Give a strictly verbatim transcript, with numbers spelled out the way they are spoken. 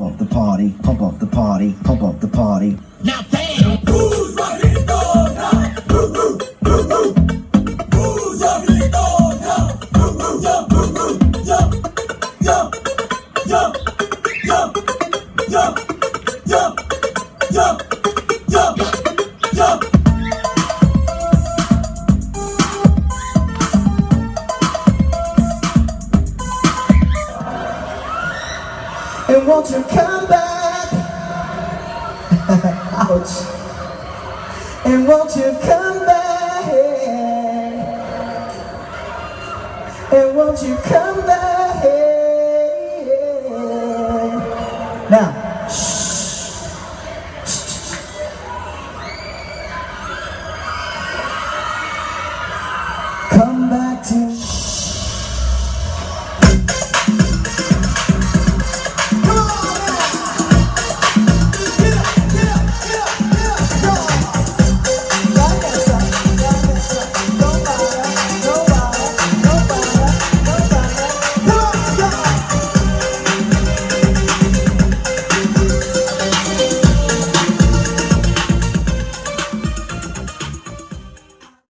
Pump up the party, pump up the party, pump up the party. Now damn! Who's rocking the door now? Boo boo, boo boo. Who's rocking the door now? Boo boo, jump, boo boo, jump, jump, jump, jump, jump, jump, jump, jump, jump, jump. And won't you come back? Ouch. And won't you come back? And won't you come back?